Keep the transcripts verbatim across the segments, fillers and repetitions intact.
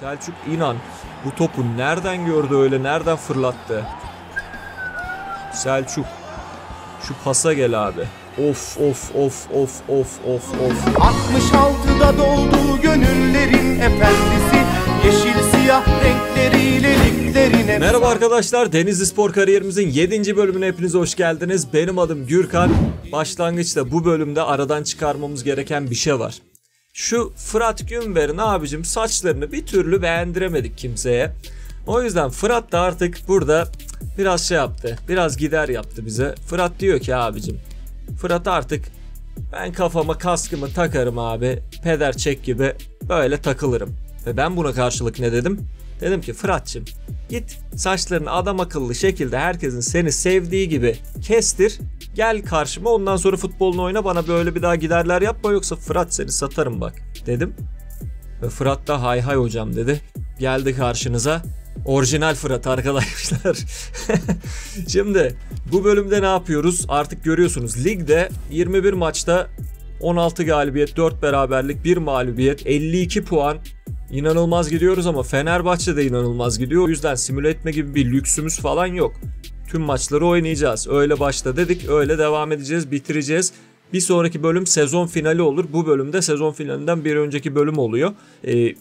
Selçuk İnan bu topu nereden gördü öyle, nereden fırlattı? Selçuk. Şu pasa gel abi. Of of of of of of of. altmış altıda doldu gönüllerin efendisi. Yeşil siyah renkleriyle liglerine. Merhaba arkadaşlar, Denizlispor kariyerimizin yedinci bölümüne hepiniz hoş geldiniz. Benim adım Gürkan. Başlangıçta bu bölümde aradan çıkarmamız gereken bir şey var. Şu Fırat Günver'in abicim saçlarını bir türlü beğendiremedik kimseye. O yüzden Fırat da artık burada biraz şey yaptı. Biraz gider yaptı bize. Fırat diyor ki abicim. Fırat artık ben kafama kaskımı takarım abi. Peder çek gibi böyle takılırım. Ve ben buna karşılık ne dedim? Dedim ki Fırat'cığım git saçlarını adam akıllı şekilde herkesin seni sevdiği gibi kestir. Gel karşıma, ondan sonra futbolunu oyna, bana böyle bir daha giderler yapma yoksa Fırat seni satarım bak dedim. Ve Fırat da hay hay hocam dedi. Geldi karşınıza. Orijinal Fırat arkadaşlar. Şimdi bu bölümde ne yapıyoruz? Artık görüyorsunuz ligde yirmi bir maçta on altı galibiyet, dört beraberlik, bir mağlubiyet, elli iki puan. İnanılmaz gidiyoruz ama Fenerbahçe de inanılmaz gidiyor. O yüzden simüle etme gibi bir lüksümüz falan yok. Tüm maçları oynayacağız. Öyle başta dedik, öyle devam edeceğiz, bitireceğiz. Bir sonraki bölüm sezon finali olur. Bu bölümde sezon finalinden bir önceki bölüm oluyor.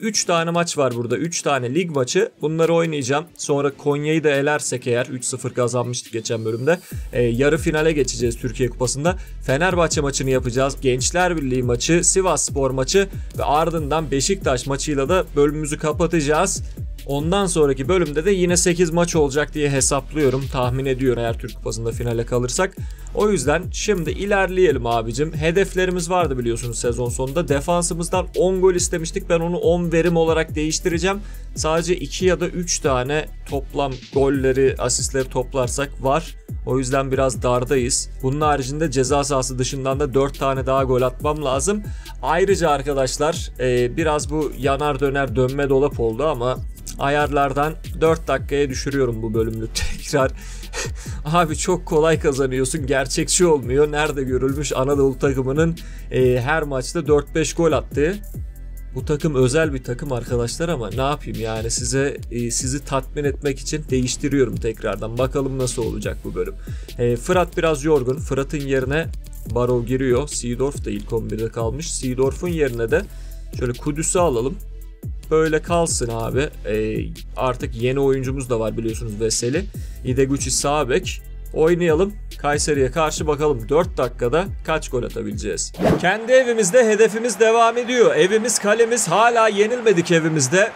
üç ee, tane maç var burada. üç tane lig maçı. Bunları oynayacağım. Sonra Konya'yı da elersek eğer, üç sıfır kazanmıştık geçen bölümde. Ee, yarı finale geçeceğiz Türkiye Kupası'nda. Fenerbahçe maçını yapacağız. Gençler Birliği maçı, Sivasspor maçı ve ardından Beşiktaş maçıyla da bölümümüzü kapatacağız. Ondan sonraki bölümde de yine sekiz maç olacak diye hesaplıyorum, tahmin ediyorum eğer Türk Kupası'nda finale kalırsak. O yüzden şimdi ilerleyelim abicim. Hedeflerimiz vardı biliyorsunuz sezon sonunda. Defansımızdan on gol istemiştik. Ben onu on verim olarak değiştireceğim. Sadece iki ya da üç tane toplam golleri, asistleri toplarsak var. O yüzden biraz dardayız. Bunun haricinde ceza sahası dışından da dört tane daha gol atmam lazım. Ayrıca arkadaşlar biraz bu yanar döner dönme dolap oldu ama ayarlardan dört dakikaya düşürüyorum bu bölümlü tekrar. Abi çok kolay kazanıyorsun, gerçekçi olmuyor. Nerede görülmüş Anadolu takımının e, her maçta dört beş gol attığı. Bu takım özel bir takım arkadaşlar ama ne yapayım yani, size e, sizi tatmin etmek için değiştiriyorum tekrardan. Bakalım nasıl olacak bu bölüm. E, Fırat biraz yorgun. Fırat'ın yerine Barrow giriyor. Seedorf da ilk on birde kalmış. Seedorf'un yerine de şöyle Kudüs'ü alalım. Böyle kalsın abi. Ee, artık yeni oyuncumuz da var biliyorsunuz, Veseli. Ideguchi Sabek. Oynayalım. Kayseri'ye karşı bakalım dört dakikada kaç gol atabileceğiz. Kendi evimizde hedefimiz devam ediyor. Evimiz kalemiz, hala yenilmedik evimizde.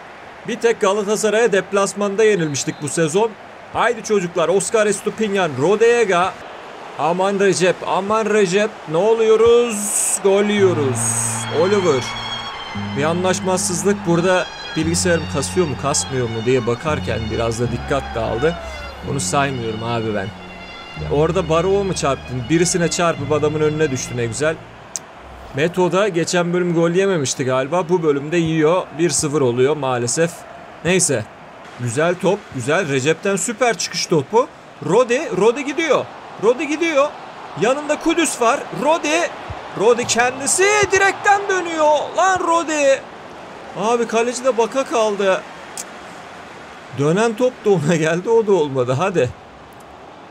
Bir tek Galatasaray'a deplasmanda yenilmiştik bu sezon. Haydi çocuklar, Óscar Estupiñán, Rodega. Aman Recep, aman Recep. Ne oluyoruz? Gol yiyoruz. Oliver. Bir anlaşmazsızlık burada, bilgisayarım kasıyor mu kasmıyor mu diye bakarken biraz da dikkat dağıldı. Bunu saymıyorum abi ben. Orada Barrow'a mı çarptın? Birisine çarpıp adamın önüne düştü, ne güzel. Beto'da geçen bölüm gol yememişti galiba. Bu bölümde yiyor. bir sıfır oluyor maalesef. Neyse. Güzel top. Güzel. Recep'ten süper çıkış topu. Rode. Rode gidiyor. Rode gidiyor. Yanında Kudüs var. Rode. Rodi kendisi direkten dönüyor. Lan Rodi. Abi kaleci de baka kaldı. Cık. Dönen top da ona geldi. O da olmadı. Hadi.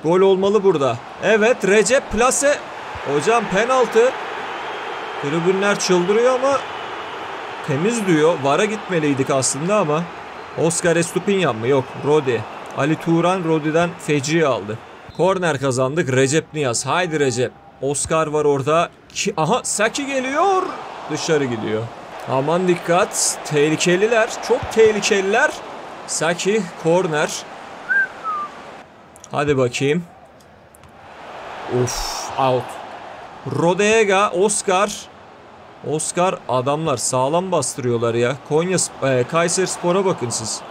Gol olmalı burada. Evet, Recep plase. Hocam penaltı. Tribünler çıldırıyor ama temiz diyor. Vara gitmeliydik aslında ama. Óscar Estupiñán mı? Yok. Rodi. Ali Turan Rodi'den feci aldı. Korner kazandık. Recep Niyaz. Haydi Recep. Oscar var orada. Ki, aha Saki geliyor. Dışarı gidiyor. Aman dikkat. Tehlikeliler. Çok tehlikeliler. Saki. Korner. Hadi bakayım. Of. Out. Rodega. Oscar. Oscar. Adamlar sağlam bastırıyorlar ya. Konya, e, Kayserispor'a bakın siz.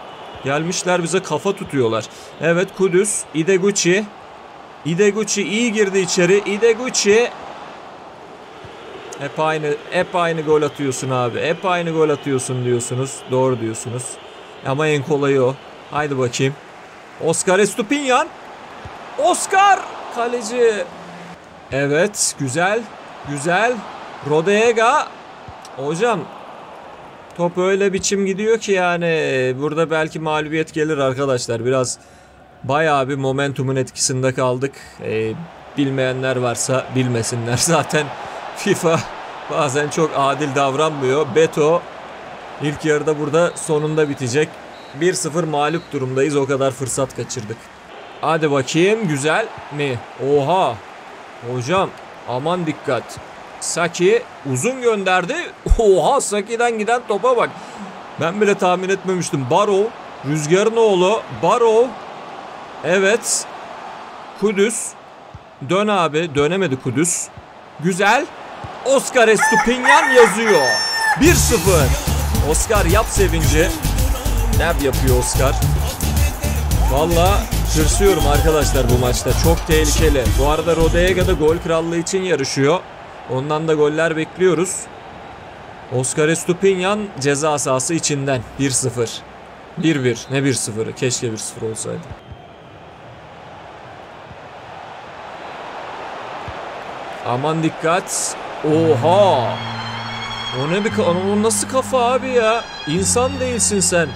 Gelmişler bize kafa tutuyorlar. Evet Kudüs. Ideguchi. Ideguchi iyi girdi içeri. Ideguchi. Hep aynı hep aynı gol atıyorsun abi. Hep aynı gol atıyorsun diyorsunuz. Doğru diyorsunuz. Ama en kolayı o. Haydi bakayım. Óscar Estupiñán. Oscar kaleci. Evet, güzel. Güzel. Rodega. Hocam Top öyle biçim gidiyor ki yani burada belki mağlubiyet gelir arkadaşlar. Biraz bayağı bir momentumun etkisinde kaldık. E, bilmeyenler varsa bilmesinler. Zaten FIFA bazen çok adil davranmıyor. Beto ilk yarıda burada sonunda bitecek. bir sıfır mağlup durumdayız. O kadar fırsat kaçırdık. Hadi bakayım. Güzel mi? Oha. Hocam aman dikkat. Saki uzun gönderdi. Oha, Saki'den giden topa bak. Ben bile tahmin etmemiştim. Barrow. Rüzgar'ın oğlu. Barrow. Evet. Kudüs. Dön abi. Dönemedi Kudüs. Güzel. Óscar Estupiñán yazıyor. bir sıfır. Óscar yap sevinci. Ne yapıyor Óscar? Valla tırsıyorum arkadaşlar bu maçta. Çok tehlikeli. Bu arada Rodega da gol krallığı için yarışıyor. Ondan da goller bekliyoruz. Óscar Estupiñán ceza sahası içinden. bir sıfır. bir bir. Ne bir sıfırı? Keşke bir sıfır olsaydı. Aman dikkat. Oha. O ne bir o nasıl kafa abi ya? İnsan değilsin sen.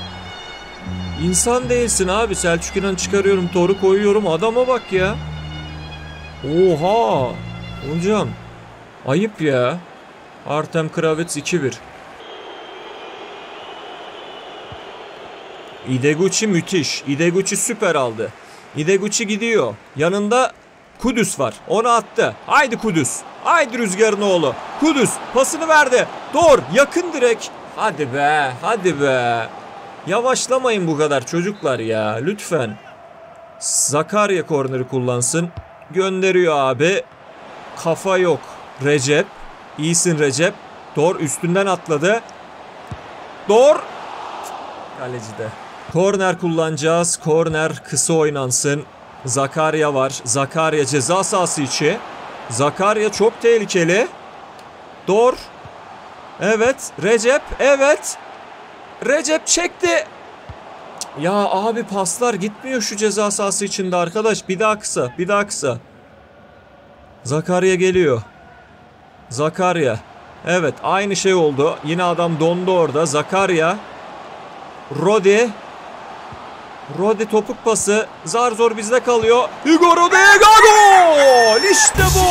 İnsan değilsin abi. Selçuk İnan çıkarıyorum. Tor'u koyuyorum. Adama bak ya. Oha. Hocam. Ayıp ya. Artem Kravets iki bir. Ideguchi müthiş. Ideguchi süper aldı. Ideguchi gidiyor. Yanında Kudüs var. Onu attı. Haydi Kudüs. Haydi Rüzgar'ın oğlu. Kudüs pasını verdi. Tor yakın direkt. Hadi be. Hadi be. Yavaşlamayın bu kadar çocuklar ya. Lütfen. Zakaria korneri kullansın. Gönderiyor abi. Kafa yok. Recep. İyisin Recep. Tor üstünden atladı. Tor. Kalecide. Korner kullanacağız. Korner kısa oynansın. Zakaria var. Zakaria ceza sahası içi. Zakaria çok tehlikeli. Tor. Evet. Recep. Evet. Recep çekti. Ya abi paslar gitmiyor şu ceza sahası içinde arkadaş. Bir daha kısa. Bir daha kısa. Zakaria geliyor. Zakaria. Evet, aynı şey oldu. Yine adam dondu orada. Zakaria. Rodi. Rodi topuk pası. Zar zor bizde kalıyor. Hugo Rodega gol! İşte bu!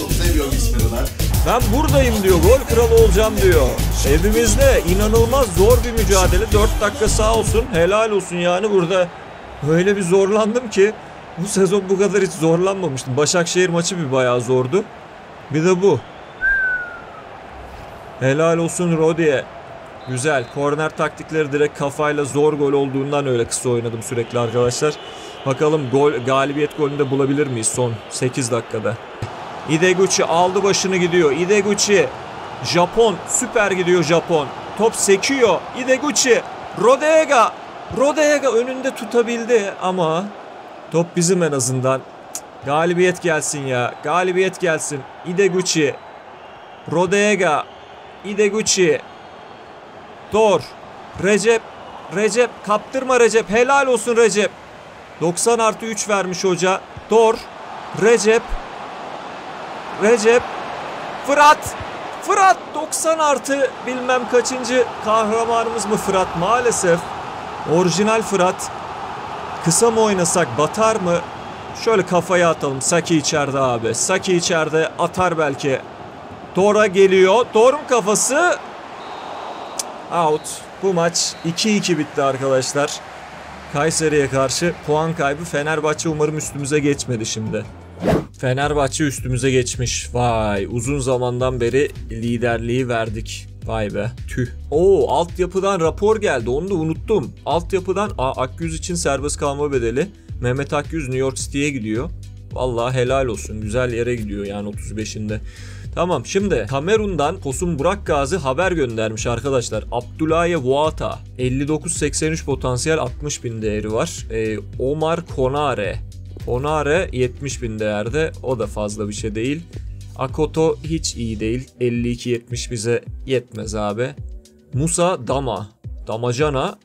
Çok seviyorum ismini lan. Ben buradayım diyor. Gol kralı olacağım diyor. Evimizde inanılmaz zor bir mücadele. dört dakika sağ olsun. Helal olsun yani burada. Öyle bir zorlandım ki. Bu sezon bu kadar hiç zorlanmamıştım. Başakşehir maçı bir bayağı zordu. Bir de bu. Helal olsun Rodi'ye. Güzel. Korner taktikleri direkt kafayla zor gol olduğundan öyle kısa oynadım sürekli arkadaşlar. Bakalım gol, galibiyet golünü de bulabilir miyiz son sekiz dakikada. Ideguchi aldı başını gidiyor. Ideguchi. Japon. Süper gidiyor Japon. Top sekiyor. Ideguchi. Rodega. Rodega önünde tutabildi ama... Top bizim en azından. Galibiyet gelsin ya. Galibiyet gelsin. Ideguchi. Rodega. Ideguchi. Tor. Recep. Recep. Kaptırma Recep. Helal olsun Recep. doksan artı üç vermiş hoca. Tor. Recep. Recep. Fırat. Fırat. doksan artı bilmem kaçıncı kahramanımız mı Fırat? Maalesef. Orijinal Fırat. Kısa mı oynasak batar mı? Şöyle kafaya atalım. Saki içeride abi. Saki içeride atar belki. Tor'a geliyor. Tor'un kafası. Out. Bu maç iki iki bitti arkadaşlar. Kayseri'ye karşı puan kaybı. Fenerbahçe umarım üstümüze geçmedi şimdi. Fenerbahçe üstümüze geçmiş. Vay. Uzun zamandan beri liderliği verdik. Vay be. Tüh. Oo, altyapıdan rapor geldi. Onu da unuttum. Altyapıdan Aa, Akgüz için serbest kalma bedeli. Mehmet Akgüz New York City'ye gidiyor. Vallahi helal olsun. Güzel yere gidiyor yani otuz beşinde. Tamam, şimdi Kamerun'dan Tosun Burak Gazi haber göndermiş arkadaşlar. Abdulaye Vuata. elli dokuz seksen üç potansiyel altmış bin değeri var. Ee, Omar Konare. Konare yetmiş bin değerde. O da fazla bir şey değil. Akoto hiç iyi değil. elli iki yetmiş bize yetmez abi. Musa Dama. Damacana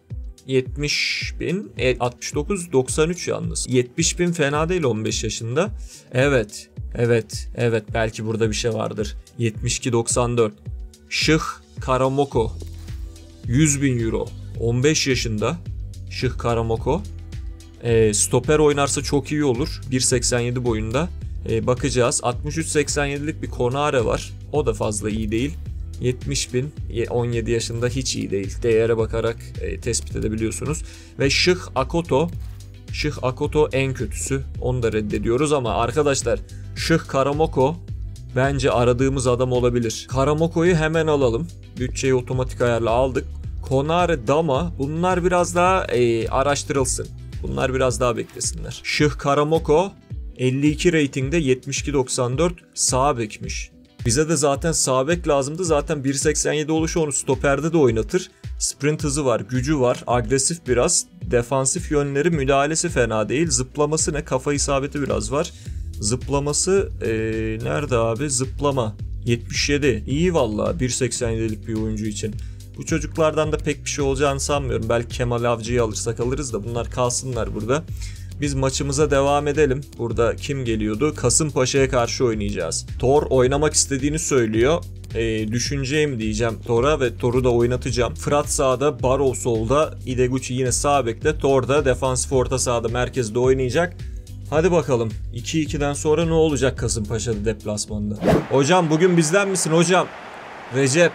yetmiş bin. altmış dokuz doksan üç yalnız. yetmiş bin fena değil on beş yaşında. Evet. Evet. Evet. Belki burada bir şey vardır. yetmiş iki doksan dört. Şık. Karamoko yüz bin euro, on beş yaşında Cheikh Karamoko. E, stoper oynarsa çok iyi olur, bir seksen yedi boyunda. E, bakacağız. altmış üç seksen yedilik bir Konare var, o da fazla iyi değil. yetmiş bin, on yedi yaşında, hiç iyi değil. Değere bakarak e, tespit edebiliyorsunuz. Ve Şık Akoto, Şık Akoto en kötüsü, onu da reddediyoruz. Ama arkadaşlar, Cheikh Karamoko bence aradığımız adam olabilir. Karamoko'yu hemen alalım, bütçeyi otomatik ayarla aldık. Konare, Dama, bunlar biraz daha e, araştırılsın, bunlar biraz daha beklesinler. Cheikh Karamoko elli iki ratingde, yetmiş iki doksan dört Sabek'miş. Bize de zaten Sabek lazımdı. Zaten bir seksen yedi oluşu onu stoperde de oynatır. Sprint hızı var, gücü var, agresif biraz. Defansif yönleri, müdahalesi fena değil. Zıplaması ne? Kafa isabeti biraz var. Zıplaması ee, nerede abi? Zıplama yetmiş yedi. İyi valla bir seksen yedilik bir oyuncu için. Bu çocuklardan da pek bir şey olacağını sanmıyorum. Belki Kemal Avcı'yı alırsak alırız da bunlar kalsınlar burada. Biz maçımıza devam edelim. Burada kim geliyordu? Kasımpaşa'ya karşı oynayacağız. Tor oynamak istediğini söylüyor. E, düşüneceğim diyeceğim Tor'a ve Tor'u da oynatacağım. Fırat sağda, Barrow solda, Ideguchi yine sağ bekte, Tor da defansif orta sahada, merkezde oynayacak. Hadi bakalım iki ikiden sonra ne olacak Kasımpaşa'da deplasmanda? Hocam bugün bizden misin hocam? Recep.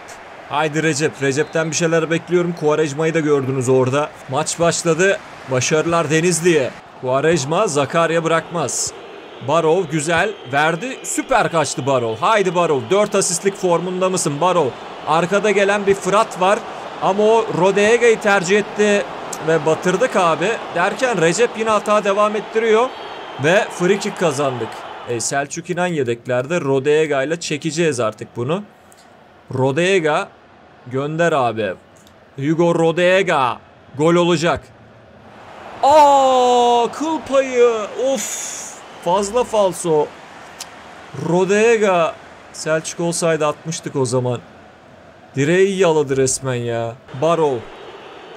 Haydi Recep. Recep'ten bir şeyler bekliyorum. Quaresma'yı da gördünüz orada. Maç başladı. Başarılar Denizli'ye. Quaresma, Zakaria bırakmaz. Barrow güzel verdi, süper kaçtı Barrow. Haydi Barrow, dört asistlik formunda mısın Barrow? Arkada gelen bir Fırat var ama o Rodega'yı tercih etti ve batırdık abi. Derken Recep yine hata devam ettiriyor ve free kick kazandık. E, Selçuk İnan yedeklerde, Rodega ile çekeceğiz artık bunu. Rodega gönder abi. Hugo Rodega gol olacak. Aa, kıl payı. Of, fazla falso. Rodega. Selçuk olsaydı atmıştık o zaman. Direği yaladı resmen ya. Barrow.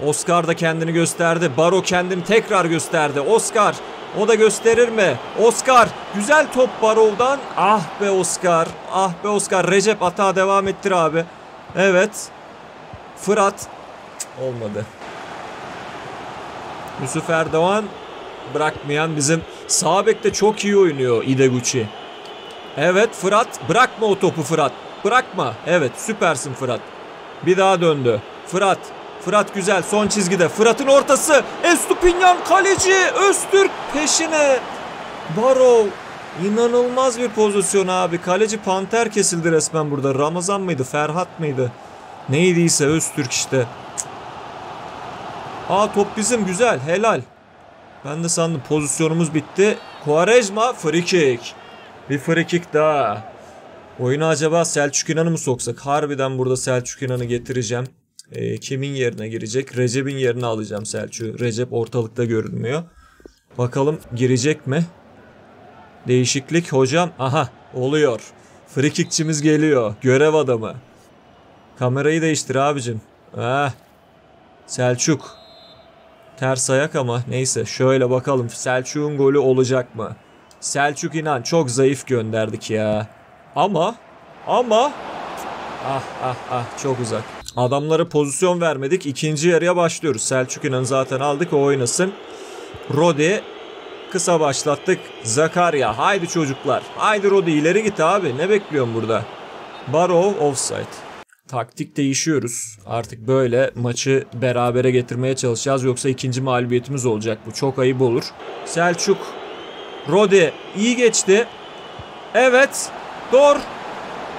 Óscar da kendini gösterdi. Barrow kendini tekrar gösterdi. Óscar. O da gösterir mi? Óscar. Güzel top Barrow'dan. Ah be Óscar. Ah be Óscar. Recep hata devam ettir abi. Evet. Fırat. Olmadı. Yusuf Erdoğan bırakmayan bizim Sabek'te çok iyi oynuyor Ideguchi. Evet Fırat, bırakma o topu Fırat. Bırakma. Evet, süpersin Fırat. Bir daha döndü. Fırat. Fırat güzel son çizgide. Fırat'ın ortası. Estupiñán kaleci. Öztürk peşine. Barrow. İnanılmaz bir pozisyon abi. Kaleci panter kesildi resmen burada. Ramazan mıydı? Ferhat mıydı? Neydiyse Öztürk işte. Aa, top bizim, güzel, helal. Ben de sandım pozisyonumuz bitti. Quaresma free kick. Bir free kick daha. Oyuna acaba Selçuk İnan'ı mı soksak? Harbiden burada Selçuk İnan'ı getireceğim. E, kimin yerine girecek? Recep'in yerine alacağım Selçuk'u. Recep ortalıkta görünmüyor. Bakalım girecek mi? Değişiklik hocam. Aha, oluyor. Free kickçimiz geliyor. Görev adamı. Kamerayı değiştir abicim. Ah. Selçuk. Ters ayak ama neyse, şöyle bakalım Selçuk'un golü olacak mı? Selçuk İnan çok zayıf gönderdik ya. Ama ama ah ah ah çok uzak. Adamlara pozisyon vermedik. İkinci yarıya başlıyoruz. Selçuk İnan'ı zaten aldık, o oynasın. Rodi kısa başlattık. Zakaria, haydi çocuklar. Haydi Rodi, ileri git abi. Ne bekliyorsun burada? Barrow offside. Taktik değişiyoruz. Artık böyle maçı berabere getirmeye çalışacağız. Yoksa ikinci mağlubiyetimiz olacak. Bu çok ayıp olur. Selçuk. Rodi iyi geçti. Evet. Tor.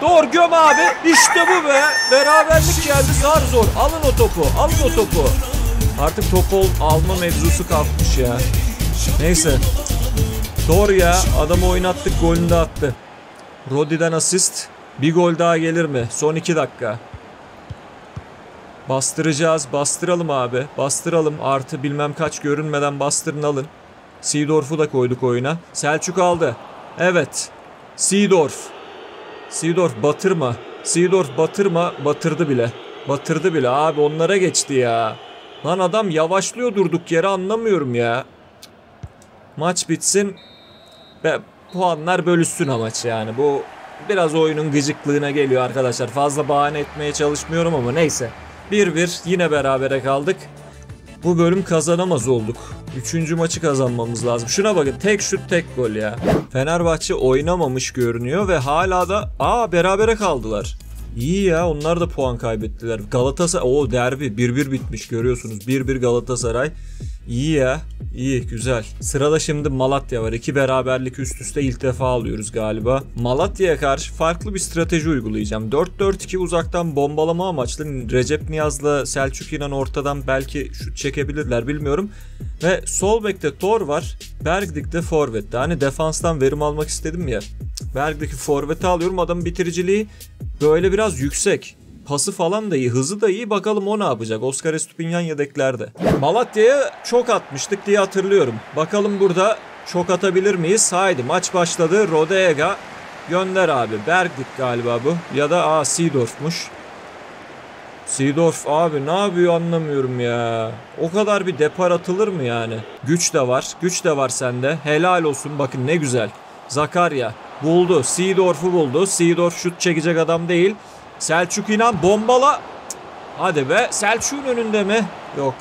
Tor göm abi. İşte bu be. Beraberlik geldi zar zor. Alın o topu. Alın o topu. Artık topu alma mevzusu kalkmış ya. Neyse. Tor ya. Adamı oynattık. Golünü de attı. Rodi'den asist. Bir gol daha gelir mi? Son iki dakika. Bastıracağız. Bastıralım abi. Bastıralım. Artı bilmem kaç görünmeden bastırın, alın. Seedorf'u da koyduk oyuna. Selçuk aldı. Evet. Seedorf. Seedorf batırma. Seedorf batırma. Batırdı bile. Batırdı bile. Abi onlara geçti ya. Lan adam yavaşlıyor durduk yere, anlamıyorum ya. Maç bitsin. Ve puanlar bölüşsün amaç yani. Bu Biraz oyunun gıcıklığına geliyor arkadaşlar. Fazla bahane etmeye çalışmıyorum ama neyse. bir bir yine berabere kaldık. Bu bölüm kazanamaz olduk. Üçüncü maçı kazanmamız lazım. Şuna bakın, tek şut tek gol ya. Fenerbahçe oynamamış görünüyor ve hala da aa berabere kaldılar. İyi ya, onlar da puan kaybettiler. Galatasaray o derbi bir bir bitmiş görüyorsunuz. bir bir Galatasaray. İyi ya, iyi, güzel. Sırada şimdi Malatya var. İki beraberlik üst üste ilk defa alıyoruz galiba. Malatya'ya karşı farklı bir strateji uygulayacağım. dört dört iki uzaktan bombalama amaçlı. Recep Niyaz'la Selçuk İnan ortadan belki şut çekebilirler, bilmiyorum. Ve sol bekte Tor var. Bergdik de forvette. Hani defanstan verim almak istedim ya. Bergdik'i forvete alıyorum. Adamın bitiriciliği böyle biraz yüksek. Pası falan da iyi, hızı da iyi. Bakalım o ne yapacak? Óscar Estupiñán yedeklerde. Malatya'ya çok atmıştık diye hatırlıyorum. Bakalım burada çok atabilir miyiz? Haydi maç başladı. Rodega gönder abi. Bergdik galiba bu. Ya da aa Seedorf'muş. Seedorf abi ne yapıyor anlamıyorum ya. O kadar bir depar atılır mı yani? Güç de var. Güç de var sende. Helal olsun. Bakın ne güzel. Zakaria buldu. Seedorf'u buldu. Seedorf şut çekecek adam değil. Selçuk İnan bombala. Cık. Hadi be. Selçuk'un önünde mi? Yok.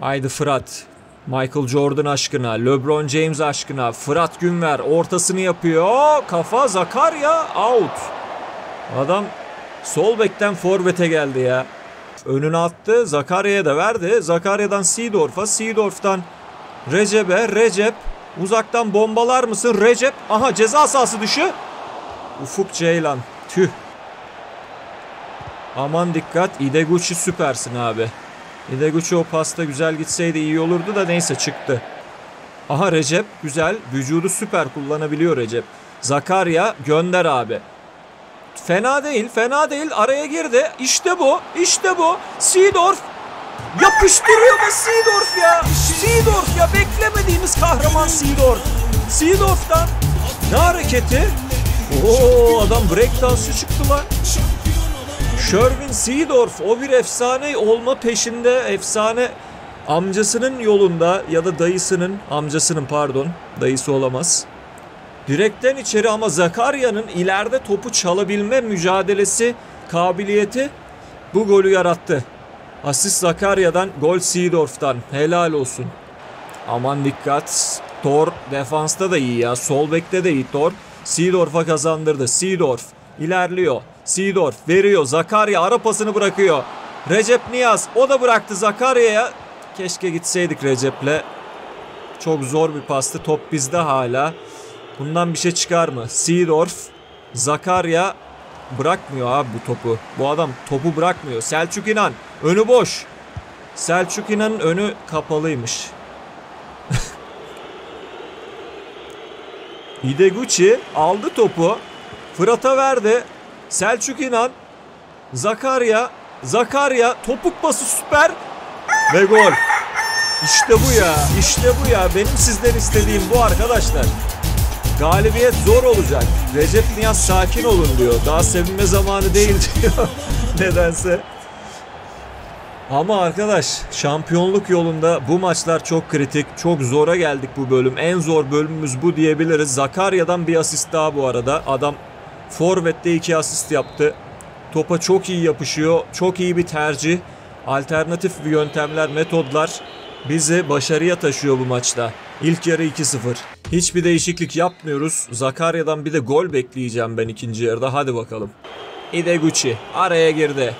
Haydi Fırat. Michael Jordan aşkına. LeBron James aşkına. Fırat Günver ortasını yapıyor. Kafa Zakaria. Out. Adam sol bekten forvete geldi ya. Önüne attı. Zakaria'ya da verdi. Zakaria'dan Seedorf'a. Seedorf'tan Recep'e. Recep. Uzaktan bombalar mısın? Recep. Aha ceza sahası dışı. Ufuk Ceylan. Tüh. Aman dikkat. Ideguchi süpersin abi. Ideguchi o pasta güzel gitseydi iyi olurdu da neyse çıktı. Aha Recep güzel. Vücudu süper kullanabiliyor Recep. Zakaria gönder abi. Fena değil. Fena değil. Araya girdi. İşte bu. İşte bu. Seedorf. Yapıştırıyor da Seedorf ya. Seedorf ya. Beklemediğimiz kahraman Seedorf. Seedorf'tan ne hareketi? Oo adam break dansı çıktı lan. Şervin Seedorf o bir efsane olma peşinde, efsane amcasının yolunda ya da dayısının, amcasının pardon, dayısı olamaz. Direkten içeri ama Zakaria'nın ileride topu çalabilme mücadelesi, kabiliyeti bu golü yarattı. Asist Zakaria'dan, gol Seedorf'tan. Helal olsun. Aman dikkat. Tor defansta da iyi ya. Sol bekte de iyi Tor. Seedorf'a kazandırdı. Seedorf ilerliyor. Seedorf veriyor. Zakaria ara pasını bırakıyor. Recep Niyaz o da bıraktı Zakaria'ya. Keşke gitseydik Recep'le. Çok zor bir pastı. Top bizde hala. Bundan bir şey çıkar mı? Seedorf. Zakaria bırakmıyor abi bu topu. Bu adam topu bırakmıyor. Selçuk İnan. Önü boş. Selçuk İnan'ın önü kapalıymış. Ideguchi aldı topu. Fırat'a verdi. Selçuk İnan, Zakaria, Zakaria topuk bası süper ve gol. İşte bu ya, işte bu ya. Benim sizden istediğim bu arkadaşlar. Galibiyet zor olacak. Recep Niyaz sakin olun diyor. Daha sevinme zamanı değil diyor nedense. Ama arkadaş şampiyonluk yolunda bu maçlar çok kritik. Çok zora geldik bu bölüm. En zor bölümümüz bu diyebiliriz. Zakaria'dan bir asist daha bu arada. Adam forvette iki asist yaptı. Topa çok iyi yapışıyor. Çok iyi bir tercih. Alternatif yöntemler, metodlar bizi başarıya taşıyor bu maçta. İlk yarı iki sıfır. Hiçbir değişiklik yapmıyoruz. Zakaria'dan bir de gol bekleyeceğim ben ikinci yarıda. Hadi bakalım. Ideguchi araya girdi.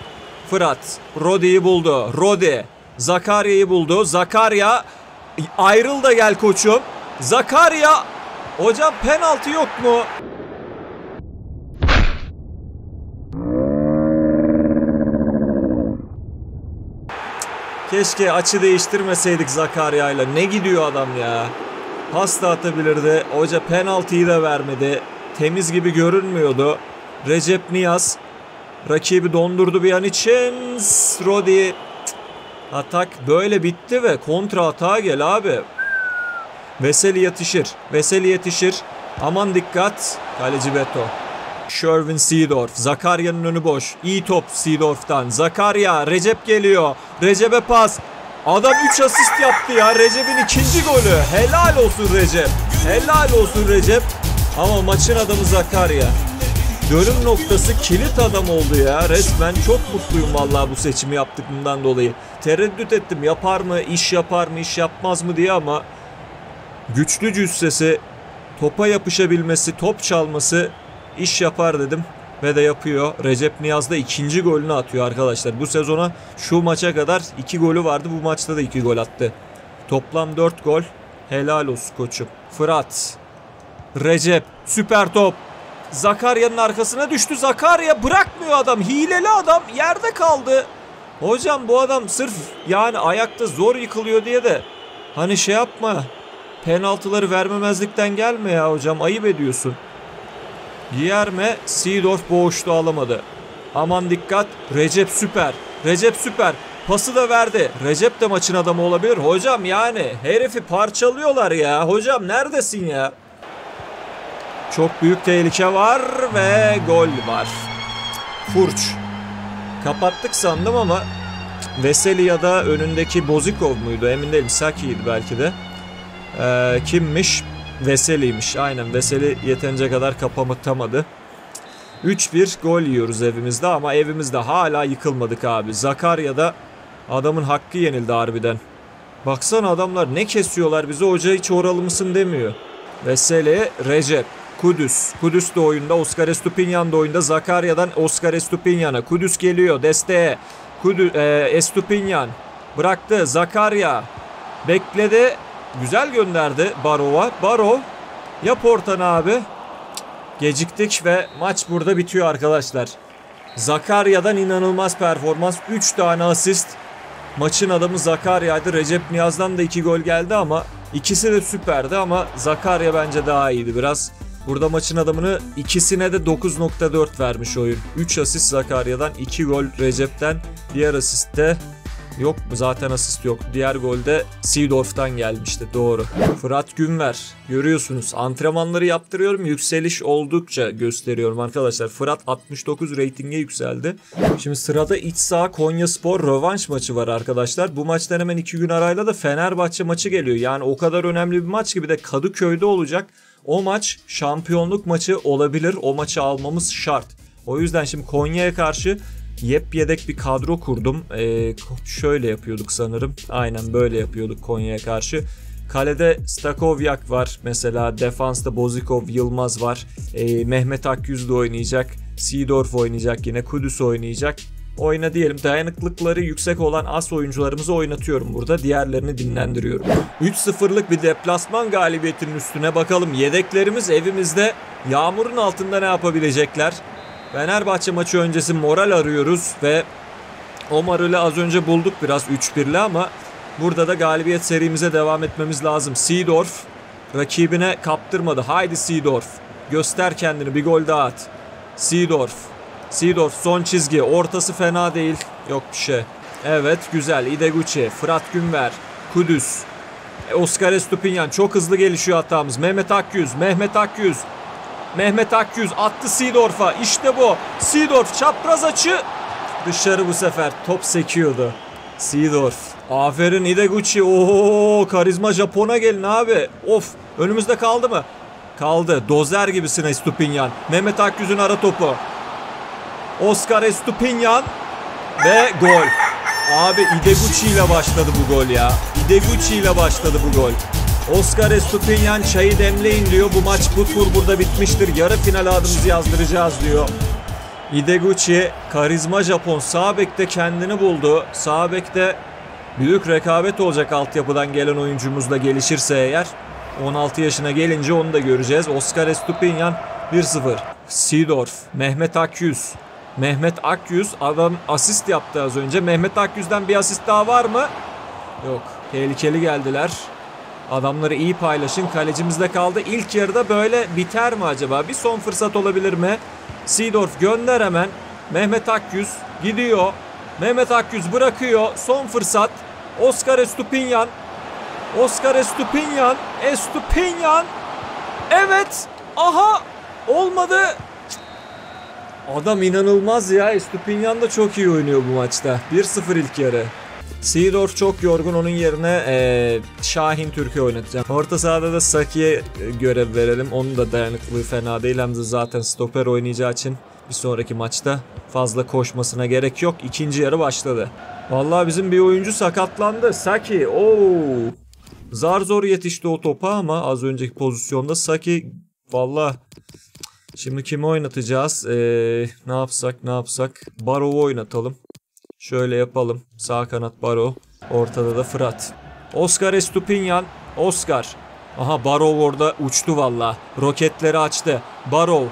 Fırat Rodi'yi buldu. Rodi Zakaria'yı buldu. Zakaria ayrıl da gel koçum. Zakaria hocam penaltı yok mu? Keşke açı değiştirmeseydik Zakaria'yla. Ne gidiyor adam ya. Pas da atabilirdi. Hoca penaltıyı da vermedi. Temiz gibi görünmüyordu. Recep Niyaz rakibi dondurdu bir an için. Rodi. Atak böyle bitti ve kontra atağa gel abi. Veseli yetişir. Veseli yetişir. Aman dikkat. Kaleci Beto. Şervin Seedorf. Zakaria'nın önü boş. İyi top Seedorf'tan. Zakaria. Recep geliyor. Recep'e pas. Adam üç asist yaptı ya. Recep'in ikinci golü. Helal olsun Recep. Helal olsun Recep. Ama maçın adamı Zakaria. dönüm noktası, kilit adam oldu ya. Resmen çok mutluyum vallahi bu seçimi yaptığımdan dolayı. Tereddüt ettim, yapar mı, iş yapar mı, iş yapmaz mı diye, ama güçlü cüssesi, topa yapışabilmesi, top çalması, iş yapar dedim. Ve de yapıyor. Recep Niyaz da ikinci golünü atıyor arkadaşlar. Bu sezona, şu maça kadar iki golü vardı. Bu maçta da iki gol attı. Toplam dört gol. Helal olsun koçum. Fırat. Recep. Süper top. Zakaria'nın arkasına düştü. Zakaria bırakmıyor adam. Hileli adam. Yerde kaldı. Hocam bu adam sırf yani ayakta zor yıkılıyor diye de hani şey yapma. Penaltıları vermemezlikten gelme ya hocam. Ayıp ediyorsun. Yerme. Seedorf boğuştu, alamadı. Aman dikkat. Recep süper. Recep süper. Pası da verdi. Recep de maçın adamı olabilir. Hocam yani herifi parçalıyorlar ya. Hocam neredesin ya? Çok büyük tehlike var ve gol var. Furç. Kapattık sandım ama Veseli ya da önündeki Bozikov muydu? Emin değilim. Saki'ydi belki de. Ee, kimmiş? Veseli'ymiş. Aynen, Veseli yeterince kadar kapatamadı. üç bir gol yiyoruz evimizde ama evimizde hala yıkılmadık abi. Zakaria'da adamın hakkı yenildi harbiden. Baksana adamlar ne kesiyorlar bize, hoca hiç oralı mısın demiyor. Veseli, Recep, Kudüs. Kudüs de oyunda, Óscar Estupiñán da oyunda. Zakaria'dan Óscar Estupiñán'a. Kudüs geliyor desteğe. Kudüs, e, Estupiñán bıraktı. Zakaria bekledi. Güzel gönderdi Barrow'a. Barrow yap ortanı abi. Geciktik ve maç burada bitiyor arkadaşlar. Zakaria'dan inanılmaz performans. üç tane asist. Maçın adamı Zakaria'ydı. Recep Niyaz'dan da iki gol geldi ama ikisi de süperdi ama Zakaria bence daha iyiydi biraz. Burada maçın adamını ikisine de dokuz nokta dört vermiş oyun. üç asist Zakaria'dan, iki gol Recep'ten. Diğer asiste yok mu? Zaten asist yok. Diğer golde Seedorf'tan gelmişti. Doğru. Fırat Günver. Görüyorsunuz. Antrenmanları yaptırıyorum. Yükseliş oldukça gösteriyorum arkadaşlar. Fırat altmış dokuz reytinge yükseldi. Şimdi sırada iç saha Konyaspor rövanş maçı var arkadaşlar. Bu maçtan hemen iki gün arayla da Fenerbahçe maçı geliyor. Yani o kadar önemli bir maç gibi de Kadıköy'de olacak. O maç şampiyonluk maçı olabilir. O maçı almamız şart. O yüzden şimdi Konya'ya karşı yepyedek bir kadro kurdum. Ee, şöyle yapıyorduk sanırım. Aynen böyle yapıyorduk Konya'ya karşı. Kalede Stakovyak var. Mesela defansta Bozikov, Yılmaz var. Ee, Mehmet Akgüz de oynayacak. Seedorf oynayacak yine. Kudüs oynayacak. Oyna diyelim. Dayanıklıkları yüksek olan as oyuncularımızı oynatıyorum burada. Diğerlerini dinlendiriyorum. üç sıfırlık bir deplasman galibiyetinin üstüne bakalım. Yedeklerimiz evimizde yağmurun altında ne yapabilecekler? Fenerbahçe maçı öncesi moral arıyoruz ve o morali az önce bulduk biraz üç bir'le ama burada da galibiyet serimize devam etmemiz lazım. Seedorf rakibine kaptırmadı. Haydi Seedorf. Göster kendini, bir gol daha at. Seedorf. Seedorf son çizgi. Ortası fena değil. Yok bir şey. Evet güzel. Ideguchi, Fırat Günver, Kudüs, Óscar Estupiñán. Çok hızlı gelişiyor hatamız. Mehmet Akgüz. Mehmet Akgüz. Mehmet Akgüz attı Seedorf'a. İşte bu. Seedorf çapraz açı. Dışarı bu sefer. Top sekiyordu. Seedorf. Aferin Ideguchi. Ooo, karizma Japon'a gelin abi. Of. Önümüzde kaldı mı? Kaldı. Dozer gibisin Estupiñán. Mehmet Akgüz'ün ara topu. Óscar Estupiñán. Ve gol. Abi Ideguchi ile başladı bu gol ya. Ideguchi ile başladı bu gol. Óscar Estupiñán çayı demleyin diyor. Bu maç, bu tur burada bitmiştir. Yarı final adımızı yazdıracağız diyor. Ideguchi, karizma Japon. Sabek'te kendini buldu. Sabek'te büyük rekabet olacak altyapıdan gelen oyuncumuzla, gelişirse eğer. on altı yaşına gelince onu da göreceğiz. Óscar Estupiñán bir sıfır. Seedorf, Mehmet Akgüz. Mehmet Akgüz adam asist yaptı az önce. Mehmet Akgüz'den bir asist daha var mı? Yok. Tehlikeli geldiler. Adamları iyi paylaşın. Kalecimizde kaldı. İlk yarıda böyle biter mi acaba? Bir son fırsat olabilir mi? Seedorf gönder hemen. Mehmet Akgüz gidiyor. Mehmet Akgüz bırakıyor. Son fırsat. Óscar Estupiñán. Óscar Estupiñán. Estupiñán. Evet. Aha. Olmadı. Adam inanılmaz ya. Estupiñán da çok iyi oynuyor bu maçta. bir sıfır ilk yarı. Seedorf çok yorgun, onun yerine ee, Şahin Türk'ü oynatacağım. Orta sahada da Saki'ye görev verelim. Onun da dayanıklılığı fena değil. Hem de zaten stoper oynayacağı için bir sonraki maçta fazla koşmasına gerek yok. İkinci yarı başladı. Vallahi bizim bir oyuncu sakatlandı. Saki. Oo. Zar zor yetişti o topa ama az önceki pozisyonda Saki. Vallahi şimdi kimi oynatacağız? Ee, ne yapsak ne yapsak? Barrow'u oynatalım. Şöyle yapalım. Sağ kanat Barrow. Ortada da Fırat. Óscar Estupiñán. Óscar. Aha Barrow orada uçtu valla. Roketleri açtı. Barrow.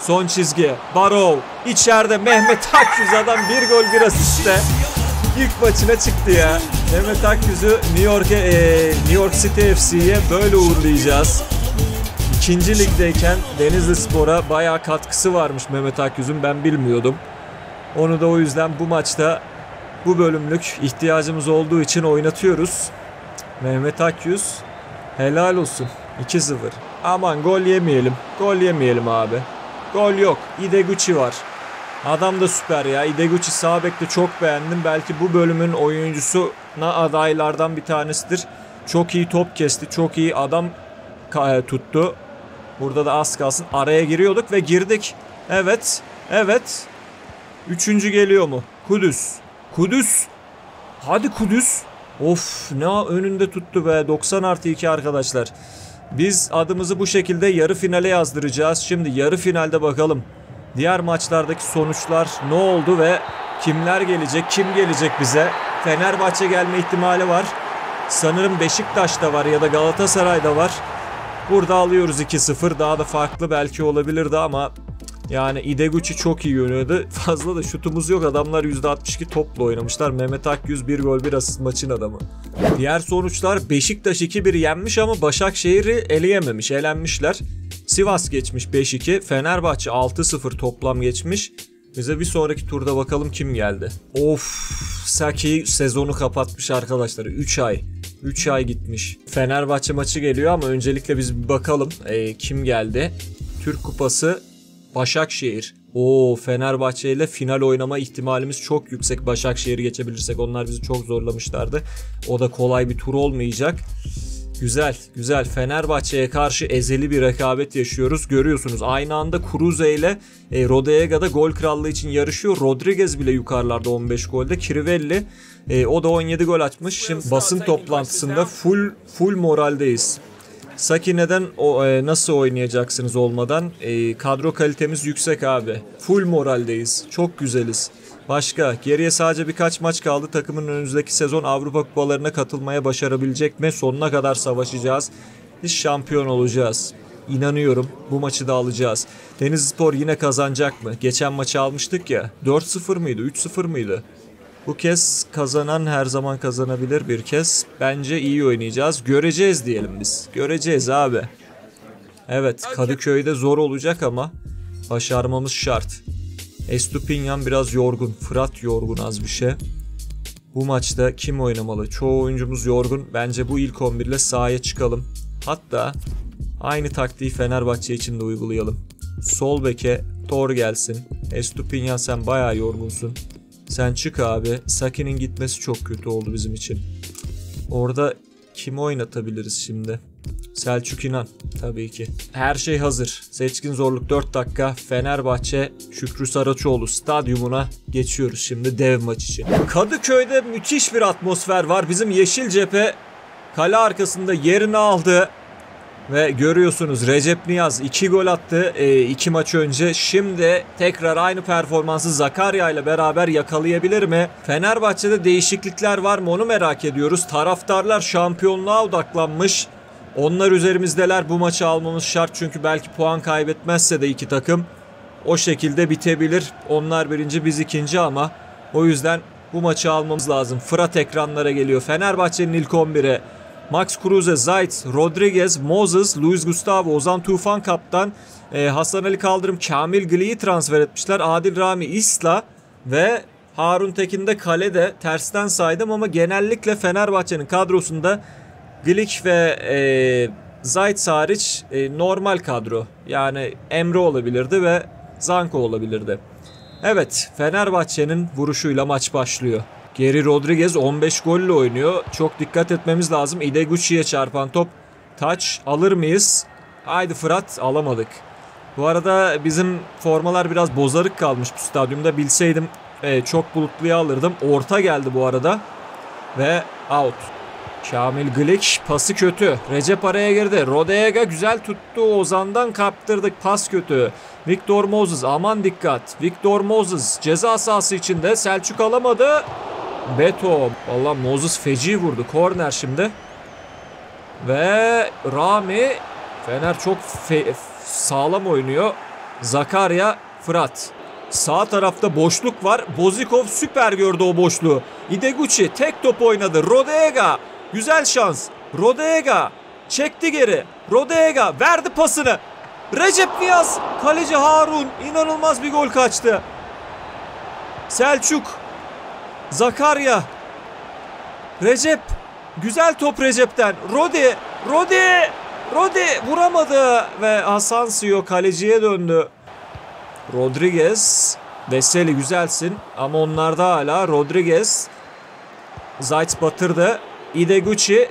Son çizgi. Barrow. İçeride Mehmet Akgüz, adam bir gol bir asiste. İlk maçına çıktı ya. Mehmet Akgüz'ü New York'a, e, New York City F C'ye böyle uğurlayacağız. İkinci ligdeyken Denizlispor'a bayağı katkısı varmış Mehmet Akgüz'ün, ben bilmiyordum. Onu da o yüzden bu maçta bu bölümlük ihtiyacımız olduğu için oynatıyoruz. Mehmet Akgüz helal olsun. iki sıfır. Aman gol yemeyelim. Gol yemeyelim abi. Gol yok. Ideguchi var. Adam da süper ya. Ideguchi Sabek'te çok beğendim. Belki bu bölümün oyuncusuna adaylardan bir tanesidir. Çok iyi top kesti. Çok iyi adam tuttu. Burada da az kalsın araya giriyorduk ve girdik. Evet. Evet. Üçüncü geliyor mu? Kudüs. Kudüs. Hadi Kudüs. Of, ne önünde tuttu be. doksan artı iki arkadaşlar. Biz adımızı bu şekilde yarı finale yazdıracağız. Şimdi yarı finalde bakalım diğer maçlardaki sonuçlar ne oldu ve kimler gelecek, kim gelecek bize. Fenerbahçe gelme ihtimali var. Sanırım Beşiktaş'ta var ya da Galatasaray'da var. Burada alıyoruz iki sıfır. Daha da farklı belki olabilirdi ama yani Ideguchi çok iyi oynuyordu. Fazla da şutumuz yok. Adamlar yüzde altmış iki topla oynamışlar. Mehmet Akgüz bir gol bir asist, maçın adamı. Diğer sonuçlar: Beşiktaş iki bir yenmiş ama Başakşehir'i eleyememiş. Elenmişler. Sivas geçmiş beş iki. Fenerbahçe altı sıfır toplam geçmiş. Bize bir sonraki turda bakalım kim geldi. Of, Saki sezonu kapatmış arkadaşlar. üç ay. üç ay gitmiş. Fenerbahçe maçı geliyor ama öncelikle biz bir bakalım ee, kim geldi. Türk Kupası Başakşehir. Oo, Fenerbahçe ile final oynama ihtimalimiz çok yüksek. Başakşehir'i geçebilirsek, onlar bizi çok zorlamışlardı. O da kolay bir tur olmayacak. Güzel, güzel. Fenerbahçe'ye karşı ezeli bir rekabet yaşıyoruz. Görüyorsunuz aynı anda Cruze ile e, Rodega da gol krallığı için yarışıyor. Rodriguez bile yukarılarda on beş golde. Crivelli e, o da on yedi gol atmış. Şimdi basın toplantısında full full moraldeyiz. Saki neden o, e, nasıl oynayacaksınız olmadan? E, kadro kalitemiz yüksek abi. Full moraldeyiz. Çok güzeliz. Başka, geriye sadece birkaç maç kaldı. Takımın önümüzdeki sezon Avrupa kupalarına katılmaya başarabilecek mi? Sonuna kadar savaşacağız. Biz şampiyon olacağız. İnanıyorum, bu maçı da alacağız. Denizlispor yine kazanacak mı? Geçen maçı almıştık ya. dört sıfır mıydı? üç sıfır mıydı? Bu kez kazanan her zaman kazanabilir bir kez. Bence iyi oynayacağız. Göreceğiz diyelim biz. Göreceğiz abi. Evet, Kadıköy'de zor olacak ama başarmamız şart. Estupiñán biraz yorgun. Fırat yorgun az bir şey. Bu maçta kim oynamalı? Çoğu oyuncumuz yorgun. Bence bu ilk on bir ile sahaya çıkalım. Hatta aynı taktiği Fenerbahçe için de uygulayalım. Sol beke Tor gelsin. Estupiñán sen bayağı yorgunsun. Sen çık abi. Saki'nin gitmesi çok kötü oldu bizim için. Orada kimi oynatabiliriz şimdi? Selçuk İnan tabii ki. Her şey hazır. Seçkin zorluk dört dakika. Fenerbahçe Şükrü Saraçoğlu stadyumuna geçiyoruz şimdi dev maç için. Kadıköy'de müthiş bir atmosfer var. Bizim yeşil cephe kale arkasında yerini aldı. Ve görüyorsunuz Recep Niyaz iki gol attı iki maç önce. Şimdi tekrar aynı performansı Zakaria ile beraber yakalayabilir mi? Fenerbahçe'de değişiklikler var mı, onu merak ediyoruz. Taraftarlar şampiyonluğa odaklanmış. Onlar üzerimizdeler, bu maçı almamız şart çünkü belki puan kaybetmezse de iki takım o şekilde bitebilir. Onlar birinci, biz ikinci ama o yüzden bu maçı almamız lazım. Fırat ekranlara geliyor. Fenerbahçe'nin ilk on biri. Max Kruse, Zayt, Rodriguez, Moses, Luis Gustavo, Ozan Tufan kaptan, e, Hasan Ali Kaldırım, Kamil Glik'i transfer etmişler. Adil Rami, İsla ve Harun Tekin de kalede. Tersten saydım ama genellikle Fenerbahçe'nin kadrosunda Glik ve e, Zayt hariç e, normal kadro. Yani Emre olabilirdi ve Zanko olabilirdi. Evet, Fenerbahçe'nin vuruşuyla maç başlıyor. Geri Rodriguez on beş golle oynuyor. Çok dikkat etmemiz lazım. Ideguchi'ye çarpan top. Taç alır mıyız? Haydi Fırat, alamadık. Bu arada bizim formalar biraz bozarık kalmış bu stadyumda. Bilseydim e, çok bulutluya alırdım. Orta geldi bu arada. Ve out. Kamil Glik pası kötü. Recep araya girdi. Rodega güzel tuttu. Ozan'dan kaptırdık. Pas kötü. Victor Moses, aman dikkat. Victor Moses ceza sahası içinde. Selçuk alamadı. Beto. Valla Moses feci vurdu. Korner şimdi. Ve Rami. Fener çok sağlam oynuyor. Zakaria, Fırat. Sağ tarafta boşluk var. Bozikov süper gördü o boşluğu. Ideguchi tek top oynadı. Rodega. Güzel şans. Rodega çekti geri. Rodega verdi pasını. Recep Niyaz. Kaleci Harun inanılmaz bir gol kaçtı. Selçuk. Zakaria. Recep. Güzel top Recep'ten. Rodi. Rodi. Rodi vuramadı. Ve Asensio kaleciye döndü. Rodriguez. Veseli güzelsin. Ama onlarda hala. Rodriguez. Zayt batırdı. Ideguchi.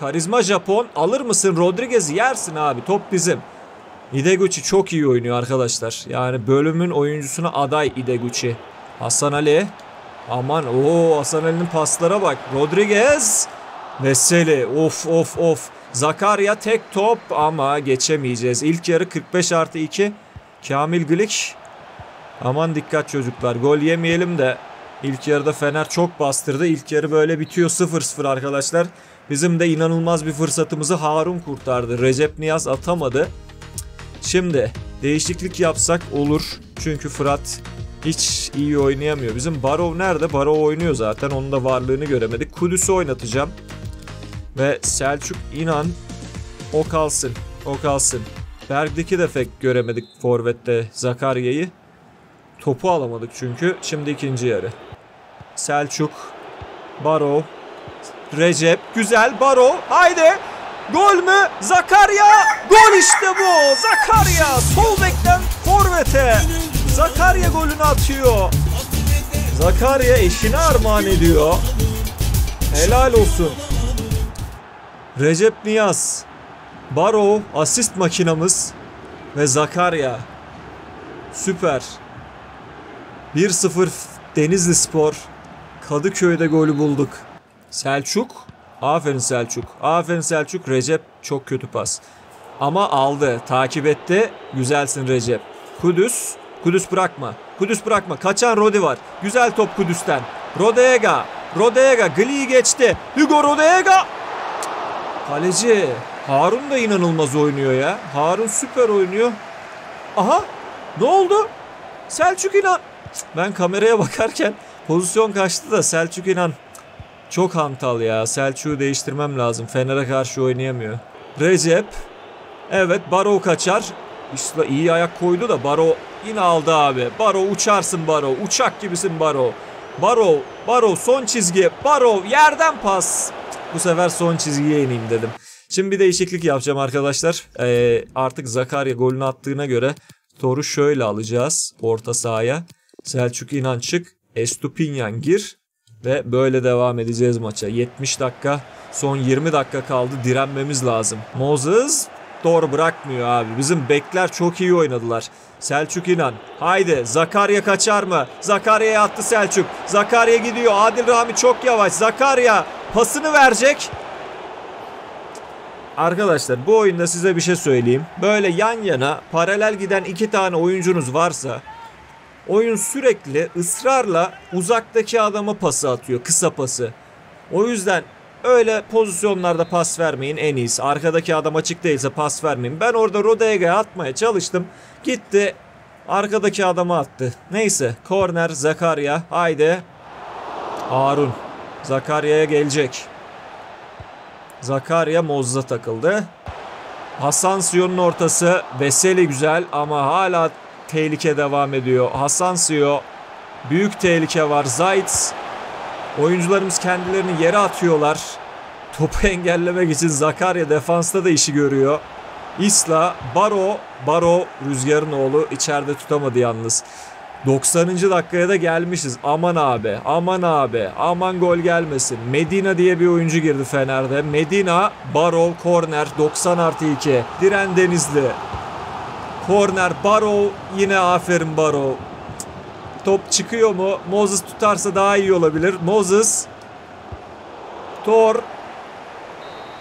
Karizma Japon. Alır mısın Rodriguez'i? Yersin abi. Top bizim. Ideguchi çok iyi oynuyor arkadaşlar. Yani bölümün oyuncusuna aday Ideguchi. Hasan Ali. Aman o Hasan Ali'nin paslara bak. Rodriguez. Veseli. Of of of. Zakaria tek top ama geçemeyeceğiz. İlk yarı kırk beş artı iki. Kamil Glik. Aman dikkat çocuklar. Gol yemeyelim de. İlk yarıda Fener çok bastırdı. İlk yarı böyle bitiyor sıfır sıfır arkadaşlar. Bizim de inanılmaz bir fırsatımızı Harun kurtardı. Recep Niyaz atamadı. Şimdi değişiklik yapsak olur. Çünkü Fırat hiç iyi oynayamıyor. Bizim Barrow nerede? Barrow oynuyor zaten. Onun da varlığını göremedik. Kudüs'ü oynatacağım. Ve Selçuk İnan. O kalsın. O kalsın. Bergdik'i de pek göremedik forvette, Zakaria'yı. Topu alamadık çünkü. Şimdi ikinci yarı. Selçuk. Barrow. Recep. Güzel. Barrow. Haydi. Gol mü? Zakaria. Gol işte bu. Zakaria. Sol bekten forvete. Zakaria golünü atıyor. Zakaria eşine armağan ediyor. Helal olsun. Recep Niyaz. Barrow. Asist makinamız. Ve Zakaria. Süper. bir sıfır Denizlispor. Kadıköy'de golü bulduk. Selçuk. Aferin Selçuk. Aferin Selçuk. Recep çok kötü pas. Ama aldı. Takip etti. Güzelsin Recep. Kudüs. Kudüs bırakma. Kudüs bırakma. Kaçan Rodi var. Güzel top Kudüs'ten. Rodega. Rodega. Gli geçti. Hugo Rodega. Kaleci. Harun da inanılmaz oynuyor ya. Harun süper oynuyor. Aha. Ne oldu? Selçuk İnan. Ben kameraya bakarken pozisyon kaçtı da Selçuk İnan çok hantal ya. Selçuk'u değiştirmem lazım. Fener'e karşı oynayamıyor. Recep. Evet, Barrow kaçar. İşte iyi ayak koydu da Barrow yine aldı abi. Barrow uçarsın Barrow. Uçak gibisin Barrow. Barrow. Barrow son çizgi. Barrow yerden pas. Bu sefer son çizgiye ineyim dedim. Şimdi bir değişiklik yapacağım arkadaşlar. Ee, artık Zakaria golünü attığına göre Tor'u şöyle alacağız. Orta sahaya. Selçuk İnan çık, Estupiñán gir ve böyle devam edeceğiz maça. yetmiş dakika, son yirmi dakika kaldı, direnmemiz lazım. Moses, Tor bırakmıyor abi. Bizim bekler çok iyi oynadılar. Selçuk İnan, haydi Zakaria kaçar mı? Zakaria'ya attı Selçuk. Zakaria gidiyor, Adil Rami çok yavaş. Zakaria pasını verecek. Arkadaşlar bu oyunda size bir şey söyleyeyim. Böyle yan yana paralel giden iki tane oyuncunuz varsa... Oyun sürekli ısrarla uzaktaki adama pası atıyor. Kısa pası. O yüzden öyle pozisyonlarda pas vermeyin en iyisi. Arkadaki adam açık değilse pas vermeyin. Ben orada Rodega'ya atmaya çalıştım. Gitti. Arkadaki adama attı. Neyse. Korner Zakaria. Haydi. Harun. Zakaria'ya gelecek. Zakaria Mozza takıldı. Asensio'nun ortası. Veseli güzel ama hala... Tehlike devam ediyor. Asensio. Büyük tehlike var. Zayt. Oyuncularımız kendilerini yere atıyorlar. Topu engellemek için Zakaria defansta da işi görüyor. İsla. Barrow. Barrow rüzgarın oğlu. İçeride tutamadı yalnız. doksanıncı dakikaya da gelmişiz. Aman abi, aman abi, aman gol gelmesin. Medina diye bir oyuncu girdi Fener'de. Medina, Barrow, korner, doksan artı iki. Diren Denizli. Korner, Barrow, yine aferin Barrow. Top çıkıyor mu? Moses tutarsa daha iyi olabilir. Moses. Tor.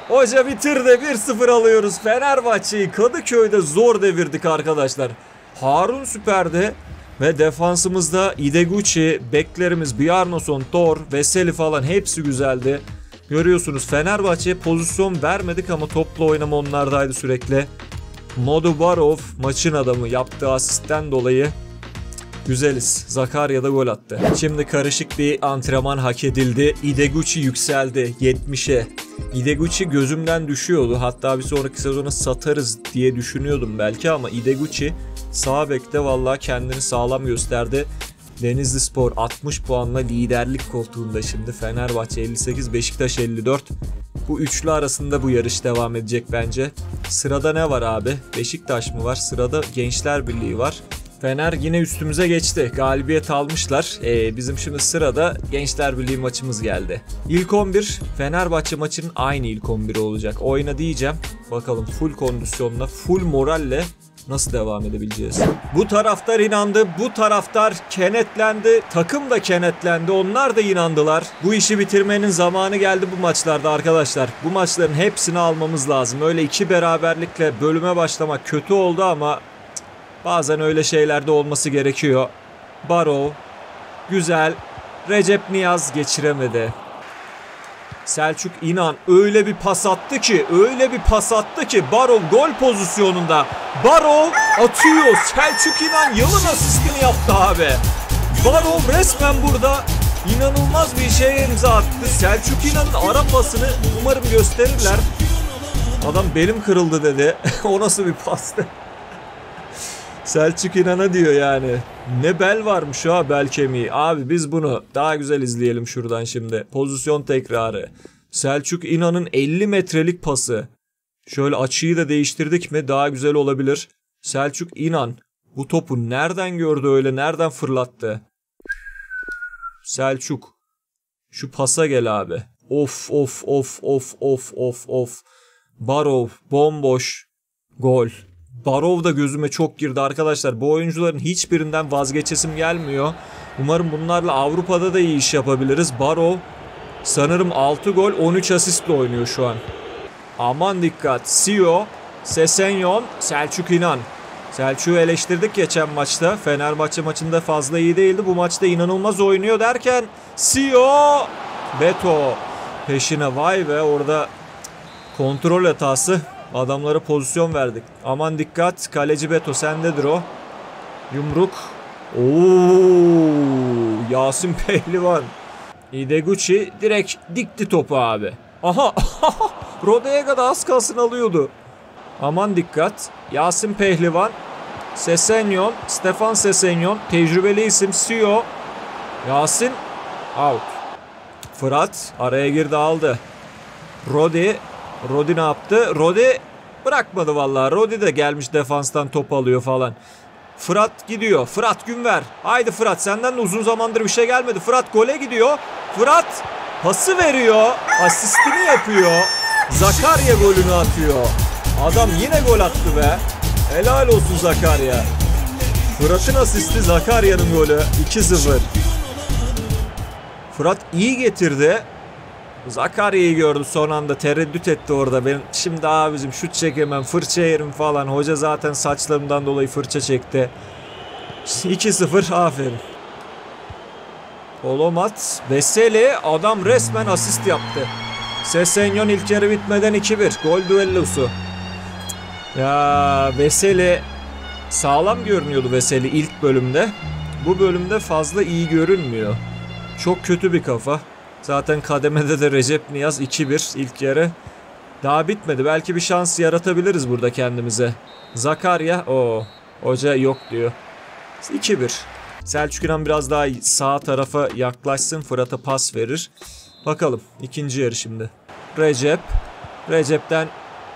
Hoca bitirdi. bir sıfır alıyoruz Fenerbahçe'yi. Kadıköy'de zor devirdik arkadaşlar. Harun süperdi. Ve defansımızda Ideguchi, beklerimiz Bjarnason, Tor, Veseli falan hepsi güzeldi. Görüyorsunuz Fenerbahçe pozisyon vermedik ama toplu oynama onlardaydı sürekli. Modu Barov maçın adamı, yaptığı asistten dolayı güzeliz. Zakaria da gol attı. Şimdi karışık bir antrenman hak edildi. Ideguchi yükseldi yetmişe. Ideguchi gözümden düşüyordu. Hatta bir sonraki sezona satarız diye düşünüyordum belki ama Ideguchi Sabek de vallahi kendini sağlam gösterdi. Denizlispor altmış puanla liderlik koltuğunda şimdi. Fenerbahçe elli sekiz, Beşiktaş elli dört. Bu üçlü arasında bu yarış devam edecek bence. Sırada ne var abi? Beşiktaş mı var? Sırada Gençler Birliği var. Fener yine üstümüze geçti. Galibiyet almışlar. Ee, bizim şimdi sırada Gençler Birliği maçımız geldi. İlk on bir Fenerbahçe maçının aynı ilk on biri olacak. Oyna diyeceğim. Bakalım full kondisyonla, full moralle nasıl devam edebileceğiz? Bu taraftar inandı, bu taraftar kenetlendi, takım da kenetlendi, onlar da inandılar. Bu işi bitirmenin zamanı geldi bu maçlarda arkadaşlar. Bu maçların hepsini almamız lazım. Öyle iki beraberlikle bölüme başlamak kötü oldu ama bazen öyle şeylerde olması gerekiyor. Barrow, güzel. Recep Niyaz geçiremedi. Selçuk İnan öyle bir pas attı ki, öyle bir pas attı ki Barrow gol pozisyonunda. Barrow atıyor. Selçuk İnan yılın asistini yaptı abi. Barrow resmen burada inanılmaz bir şeye imza attı. Selçuk İnan'ın ara pasını umarım gösterirler. Adam belim kırıldı dedi. O nasıl bir pastı? Selçuk İnan'a diyor yani. Ne bel varmış ha, bel kemiği. Abi biz bunu daha güzel izleyelim şuradan şimdi. Pozisyon tekrarı. Selçuk İnan'ın elli metrelik pası. Şöyle açıyı da değiştirdik mi daha güzel olabilir. Selçuk İnan bu topu nereden gördü öyle, nereden fırlattı? Selçuk. Şu pasa gel abi. Of of of of of of of. Barrow bomboş. Gol. Barrow da gözüme çok girdi arkadaşlar. Bu oyuncuların hiçbirinden vazgeçesim gelmiyor. Umarım bunlarla Avrupa'da da iyi iş yapabiliriz. Barrow sanırım altı gol on üç asistle oynuyor şu an. Aman dikkat. Sio, Sessegnon, Selçuk İnan. Selçuk'u eleştirdik geçen maçta. Fenerbahçe maçında fazla iyi değildi. Bu maçta inanılmaz oynuyor derken Sio, Beto peşine, vay be, orada kontrol hatası. Adamlara pozisyon verdik. Aman dikkat. Kaleci Beto sendedir o. Yumruk. Ooo. Yasin Pehlivan. Ideguchi direkt dikti topu abi. Aha. Rodega da az kalsın alıyordu. Aman dikkat. Yasin Pehlivan. Sessegnon. Stefan Sessegnon. Tecrübeli isim. Sio. Yasin. Out. Fırat araya girdi, aldı. Rodi. Rodi ne yaptı? Rodi bırakmadı vallahi. Rodi de gelmiş defanstan top alıyor falan. Fırat gidiyor. Fırat Günver. Haydi Fırat, senden de uzun zamandır bir şey gelmedi. Fırat gole gidiyor. Fırat pası veriyor. Asistini yapıyor. Zakaria golünü atıyor. Adam yine gol attı be. Helal olsun Zakaria. Fırat'ın asisti, Zakaria'nın golü. iki sıfır. Fırat iyi getirdi. Zakaria'yı gördü son anda, tereddüt etti orada. Ben şimdi abicim şut çekemem, fırça yerim falan. Hoca zaten saçlarımdan dolayı fırça çekti. iki sıfır, aferin. Kolomat, Veseli, adam resmen asist yaptı. Sessegnon ilk yarı bitmeden iki bir. Gol düellosu. Ya Veseli sağlam görünüyordu, Veseli ilk bölümde. Bu bölümde fazla iyi görünmüyor. Çok kötü bir kafa. Zaten kademede de Recep Niyaz iki bir ilk yarı. Daha bitmedi. Belki bir şans yaratabiliriz burada kendimize. Zakaria. Oo, hoca yok diyor. iki bir. Selçuk İnan biraz daha sağ tarafa yaklaşsın. Fırat'a pas verir. Bakalım. İkinci yarı şimdi. Recep. Recep'ten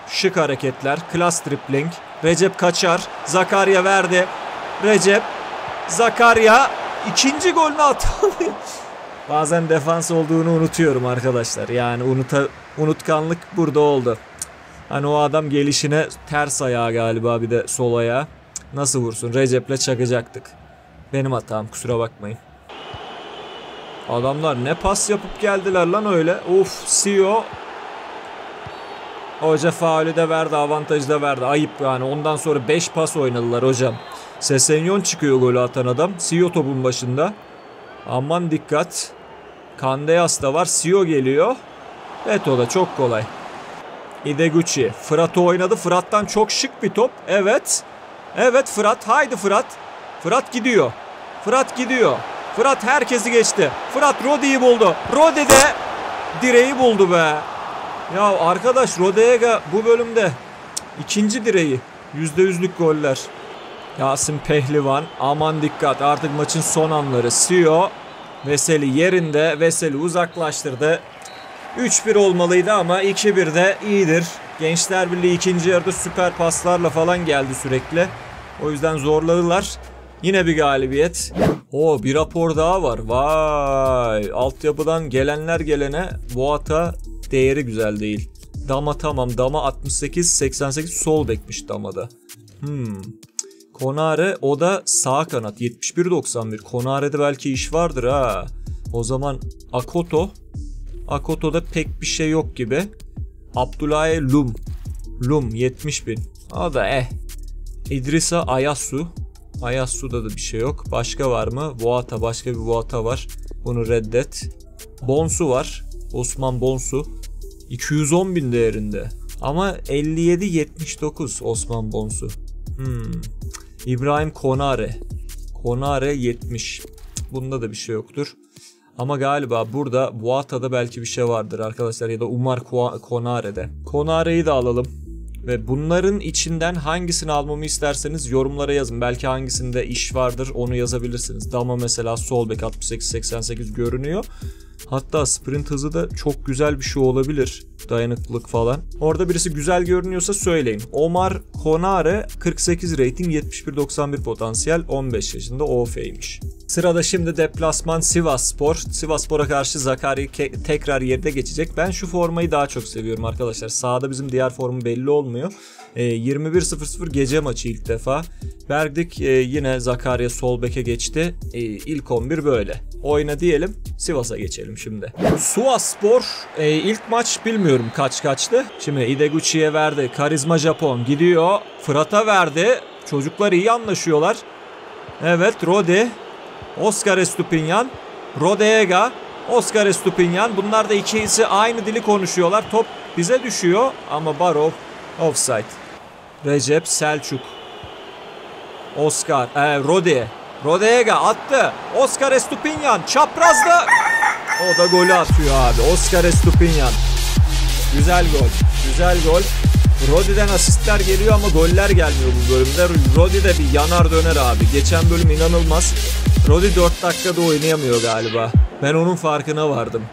şık hareketler. Klas dribbling. Recep kaçar. Zakaria verdi. Recep. Zakaria ikinci golünü atamadı. Bazen defans olduğunu unutuyorum arkadaşlar. Yani unuta, unutkanlık burada oldu. Hani o adam gelişine ters ayağı galiba, bir de sol ayağı. Nasıl vursun? Recep'le çakacaktık. Benim hatam, kusura bakmayın. Adamlar ne pas yapıp geldiler lan öyle. Of, C E O. Hoca faulü de verdi, avantajı da verdi. Ayıp yani. Ondan sonra beş pas oynadılar hocam. Sessegnon çıkıyor golü atan adam. C E O topun başında. Aman dikkat. Kandeyas da var. C E O geliyor. Beto da çok kolay. Ideguchi. Fırat'ı oynadı. Fırat'tan çok şık bir top. Evet. Evet Fırat. Haydi Fırat. Fırat gidiyor. Fırat gidiyor. Fırat herkesi geçti. Fırat Rodi'yi buldu. Rodi de direği buldu be. Ya arkadaş, Rodega bu bölümde ikinci direği. yüzde yüzlük goller. Yasin Pehlivan. Aman dikkat, artık maçın son anları. C E O. Veseli yerinde. Veseli uzaklaştırdı. üç bir olmalıydı ama iki bir de iyidir. Gençler Birliği ikinci yarıda süper paslarla falan geldi sürekli. O yüzden zorladılar. Yine bir galibiyet. Oo, bir rapor daha var. Vay. Altyapıdan gelenler gelene bu ata değeri güzel değil. Dama tamam. Dama altmış sekiz seksen sekiz sol bekmiş Dama'da. Hmm. Konare, o da sağ kanat yetmiş bir doksan bir. Konare'de belki iş vardır ha. O zaman Akoto. Akoto'da pek bir şey yok gibi. Abdullah Lum. Lum yetmiş bin. O da eh. İdrisa Ayasu. Ayasu'da da bir şey yok. Başka var mı? Boata. Başka bir Boata var. Bunu reddet. Bonsu var. Osman Bonsu. iki yüz on bin değerinde. Ama elli yedi yetmiş dokuz Osman Bonsu. Hmm. İbrahim Konare. Konare yetmiş. Bunda da bir şey yoktur. Ama galiba burada Boata'da belki bir şey vardır arkadaşlar, ya da Umar Konare'de. Konare'yi de alalım. Ve bunların içinden hangisini almamı isterseniz yorumlara yazın. Belki hangisinde iş vardır onu yazabilirsiniz. Dama mesela sol bek altmış sekiz seksen sekiz görünüyor. Hatta sprint hızı da çok güzel bir şey olabilir. Dayanıklılık falan. Orada birisi güzel görünüyorsa söyleyin. Omar Konare kırk sekiz rating yetmiş bir doksan bir potansiyel, on beş yaşında, O F'ymiş. Sırada şimdi deplasman Sivasspor. Sivasspor'a karşı Zakaria tekrar yerde geçecek. Ben şu formayı daha çok seviyorum arkadaşlar. Sağda bizim diğer formu belli olmuyor. E, yirmi bir sıfır gece maçı ilk defa. Bergdik e, yine Zakaria sol beke geçti. E, ilk on bir böyle. Oyna diyelim. Sivas'a geçelim şimdi. Sivasspor e, ilk maç bilmiyorum kaç kaçtı. Şimdi Ideguchi'ye verdi. Karizma Japon gidiyor. Fırat'a verdi. Çocuklar iyi anlaşıyorlar. Evet Rodi. Óscar Estupiñán. Rodega. Óscar Estupiñán. Bunlar da ikisi aynı dili konuşuyorlar. Top bize düşüyor ama Barrow offside. Recep Selçuk. Oscar. E, Rodi. Rodega attı. Óscar Estupiñán çaprazda. O da golü atıyor abi. Óscar Estupiñán. Güzel gol. Güzel gol. Rodi'den asistler geliyor ama goller gelmiyor bu bölümde. Rodi de bir yanar döner abi. Geçen bölüm inanılmaz. Rodi dört dakikada oynayamıyor galiba. Ben onun farkına vardım.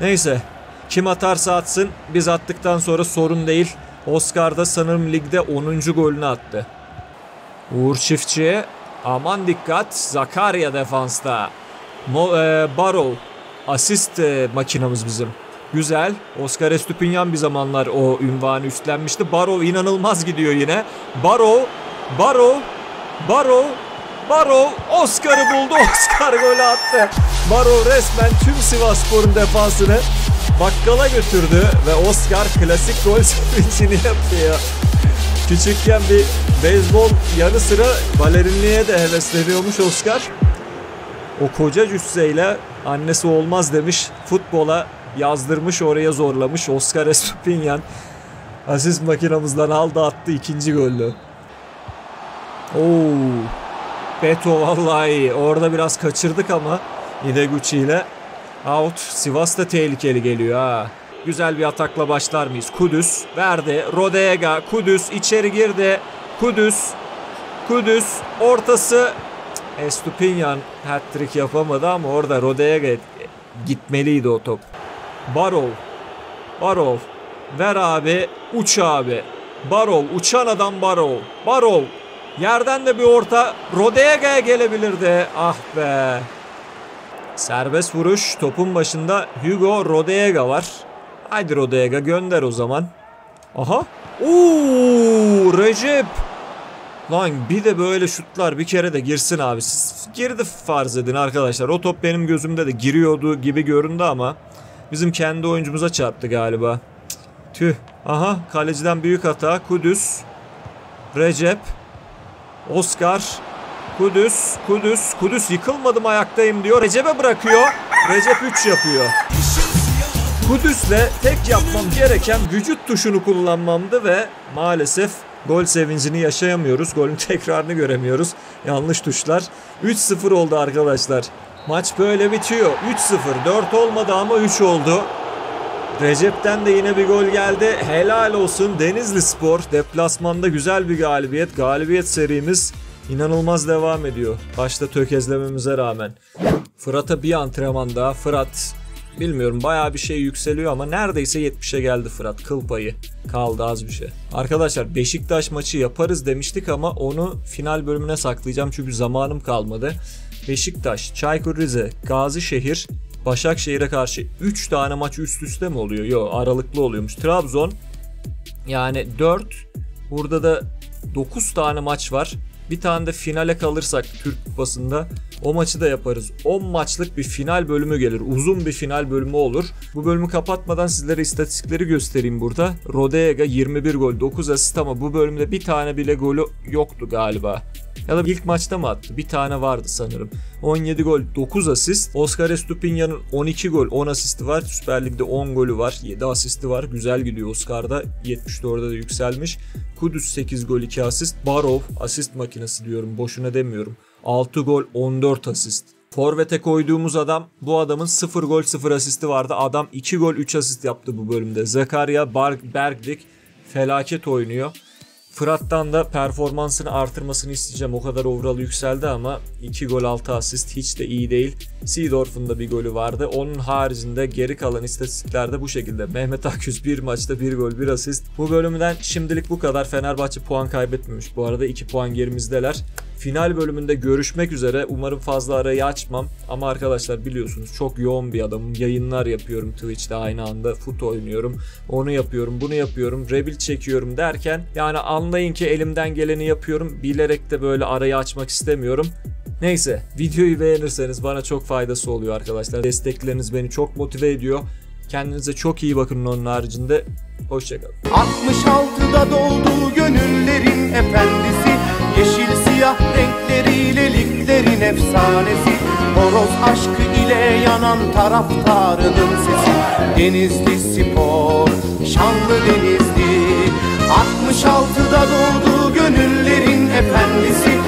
Neyse. Kim atarsa atsın. Biz attıktan sonra sorun değil. Oscar da sanırım ligde onuncu golünü attı. Uğur Çiftçi'ye. Aman dikkat. Zakaria defansta. Mo, e, Barrow. Asist e, makinamız bizim. Güzel. Óscar Estupiñán bir zamanlar o ünvanı üstlenmişti. Barrow inanılmaz gidiyor yine. Barrow. Barrow. Barrow. Barrow Oscar'ı buldu. Oscar golü attı. Barrow resmen tüm Sivasspor'un defansını bakkala götürdü ve Oscar klasik gol sevincini yapıyor. Küçükken bir beyzbol yanı sıra balerinliğe de hevesleniyormuş Oscar. O koca cüsseyle annesi olmaz demiş. Futbola yazdırmış, oraya zorlamış. Óscar Estupiñán asist makinamızdan aldı, attı ikinci golü. Oo. Beto vallahi iyi. Orada biraz kaçırdık ama Ideguchi ile out. Sivas da tehlikeli geliyor ha. Güzel bir atakla başlar mıyız? Kudüs verdi. Rodega. Kudüs içeri girdi. Kudüs. Kudüs ortası. Estupiñán hat-trick yapamadı ama orada Rodega gitmeliydi o top. Barrow. Barrow. Ver abi. Uç abi. Barrow. Uçan adam Barrow. Barrow. Yerden de bir orta. Rodega'ya gelebilirdi. Ah be. Serbest vuruş. Topun başında Hugo Rodega var. Haydi Rodega gönder o zaman. Aha. Ooo Recep. Lan bir de böyle şutlar bir kere de girsin abi. Siz girdi farz edin arkadaşlar. O top benim gözümde de giriyordu gibi göründü ama bizim kendi oyuncumuza çarptı galiba. Tüh. Aha. Kaleciden büyük hata. Kudüs. Recep. Óscar. Kudüs. Kudüs. Kudüs yıkılmadım ayaktayım diyor. Recep'e bırakıyor. Recep üç yapıyor. Kudüs'le tek yapmam gereken vücut tuşunu kullanmamdı ve maalesef gol sevincini yaşayamıyoruz. Golün tekrarını göremiyoruz. Yanlış tuşlar. üç sıfır oldu arkadaşlar. Maç böyle bitiyor. üç sıfır. dört olmadı ama üç oldu. Recep'ten de yine bir gol geldi. Helal olsun Denizlispor. Deplasmanda güzel bir galibiyet. Galibiyet serimiz inanılmaz devam ediyor. Başta tökezlememize rağmen. Fırat'a bir antrenman daha. Fırat bilmiyorum bayağı bir şey yükseliyor ama neredeyse yetmişe geldi Fırat. Kıl payı kaldı az bir şey. Arkadaşlar Beşiktaş maçı yaparız demiştik ama onu final bölümüne saklayacağım çünkü zamanım kalmadı. Beşiktaş, Çaykur Rize, Gazişehir, Başakşehir'e karşı üç tane maç üst üste mi oluyor? Yok, aralıklı oluyormuş. Trabzon yani dört. Burada da dokuz tane maç var. Bir tane de finale kalırsak Türk Kupası'nda o maçı da yaparız. on maçlık bir final bölümü gelir. Uzun bir final bölümü olur. Bu bölümü kapatmadan sizlere istatistikleri göstereyim burada. Rodega yirmi bir gol, dokuz asist ama bu bölümde bir tane bile golü yoktu galiba. Ya da ilk maçta mı attı? Bir tane vardı sanırım. on yedi gol, dokuz asist. Óscar Estupiñán'ın on iki gol, on asisti var. Süper Lig'de on golü var, yedi asisti var. Güzel gidiyor Oscar'da. yetmiş dörde de yükselmiş. Kudüs sekiz gol, iki asist. Barrow asist makinesi diyorum. Boşuna demiyorum. altı gol, on dört asist. Forvet'e koyduğumuz adam, bu adamın sıfır gol, sıfır asisti vardı. Adam iki gol, üç asist yaptı bu bölümde. Zakaria, Bergdik felaket oynuyor. Fırat'tan da performansını artırmasını isteyeceğim. O kadar overall yükseldi ama iki gol altı asist hiç de iyi değil. Seedorf'un da bir golü vardı. Onun haricinde geri kalan istatistiklerde bu şekilde. Mehmet Akgüz bir maçta bir gol bir asist. Bu bölümden şimdilik bu kadar. Fenerbahçe puan kaybetmemiş. Bu arada iki puan gerimizdeler. Final bölümünde görüşmek üzere. Umarım fazla arayı açmam. Ama arkadaşlar biliyorsunuz çok yoğun bir adamım. Yayınlar yapıyorum Twitch'te aynı anda. Fut oynuyorum. Onu yapıyorum, bunu yapıyorum. Rebil çekiyorum derken yani anlayın ki elimden geleni yapıyorum. Bilerek de böyle arayı açmak istemiyorum. Neyse videoyu beğenirseniz bana çok faydası oluyor arkadaşlar. Destekleriniz beni çok motive ediyor. Kendinize çok iyi bakın onun haricinde. Hoşçakalın. altmış altıda doldu gönüllerin efendisi. Yeşil siyah renkleriyle liglerin efsanesi. Horoz aşkı ile yanan taraftarının sesi. Denizlispor, şanlı Denizli. altmış altıda doğdu gönüllerin efendisi.